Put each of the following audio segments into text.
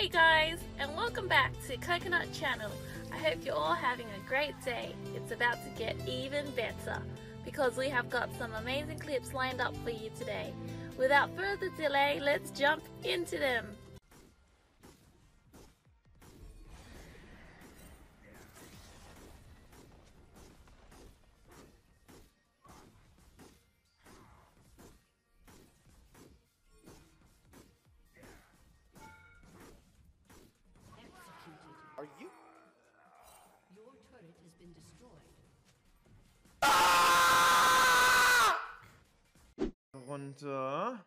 Hey guys, and welcome back to Coconut Channel. I hope you're all having a great day. It's about to get even better because we have got some amazing clips lined up for you today. Without further delay, let's jump into them. Are you? Your turret has been destroyed. Ah! Runter.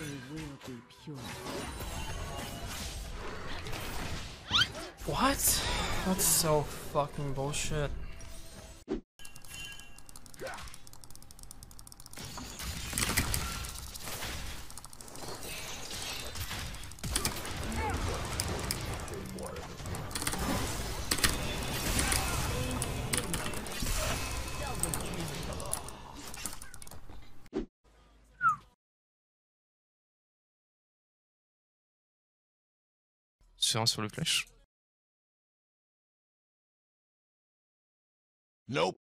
They will be pure. What? That's so fucking bullshit. Silence sur le flash. Nope. You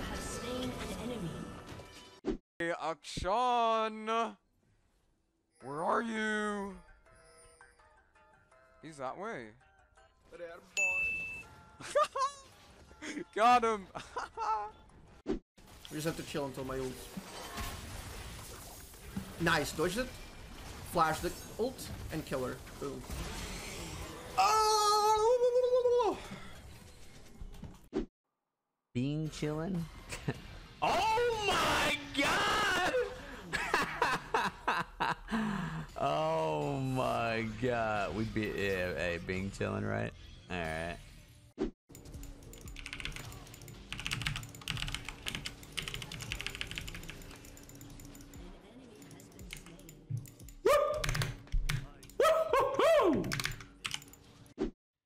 have slain an enemy. Hey, Akshan, where are you? He's that way. Got him! We just have to chill until my ult. Nice, dodge it, flash the ult, and kill her. Boom. Oh! Being chillin'? Oh my god! Oh my god. We be hey, being chillin', right? Alright.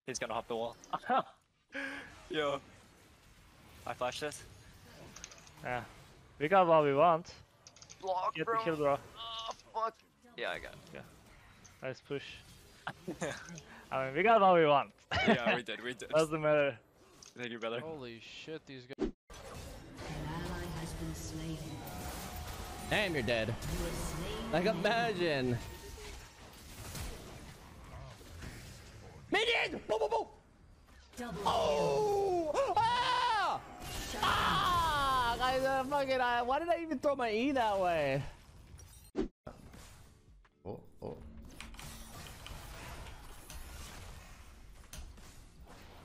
He's gonna hop the wall. Yo. I flashed this. Yeah. We got what we want. Block, get bro. The kill, bro. Oh, fuck. Yeah, I got it. Yeah. Nice push. I mean, we got what we want. Yeah, we did, Doesn't matter. Thank you, brother. Holy shit, these guys. An ally has been slain. Damn, you're dead. You like, imagine. Boom, boom, boom. Oh! Ah! Ah! Why did I even throw my E that way? Oh, oh.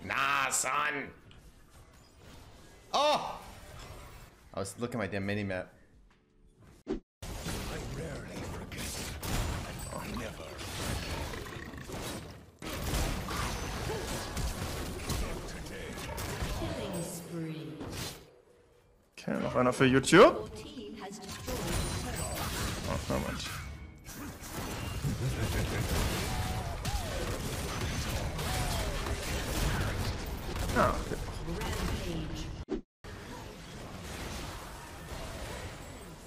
Nah, son. Oh! I was looking at my damn mini map. Okay, noch einer für YouTube. Oh, na manch. Ah, okay.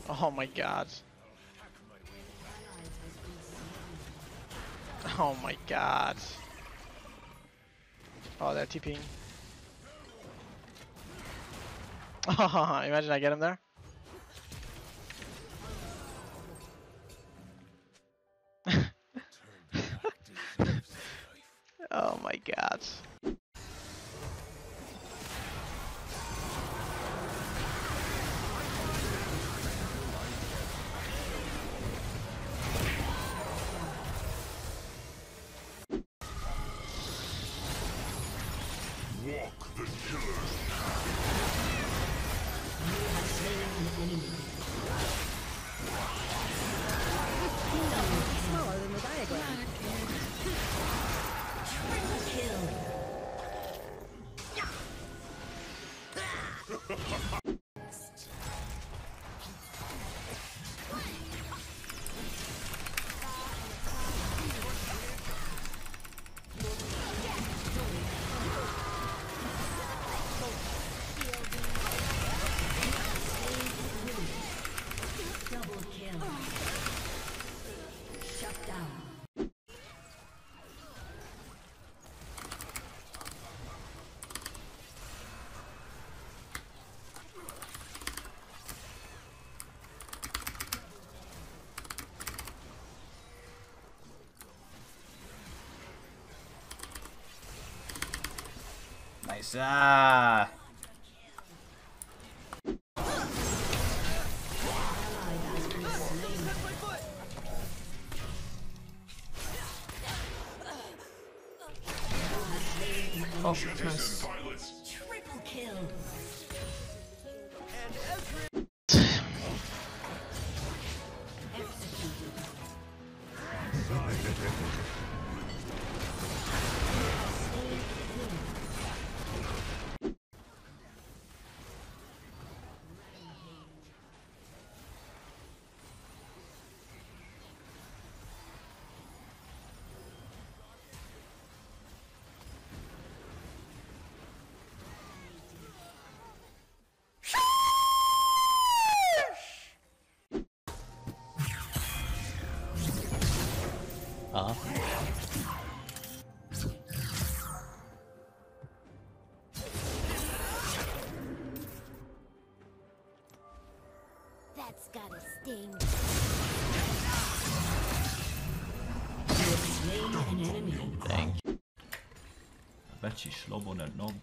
Oh my god. Oh my god. Oh, they're TPing. Imagine I get him there. Oh my god. Walk the killer's path. Nice. Ah. Oh, nice. Triple kill. And that's got a sting. An enemy. Thank you. I bet she's slow on that knob.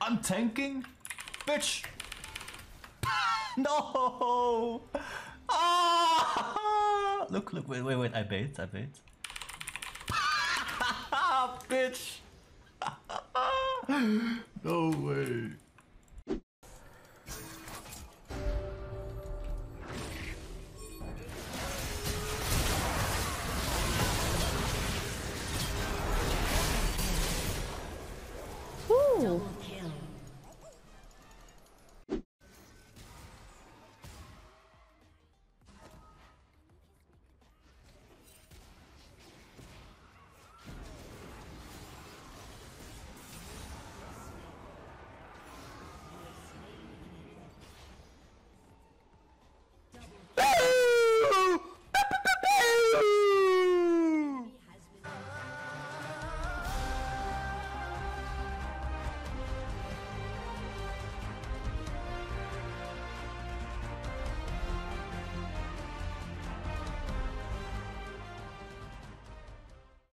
I'm tanking? Bitch! No! Ah! Look, look, wait, wait, wait, I bait. Bitch! No way!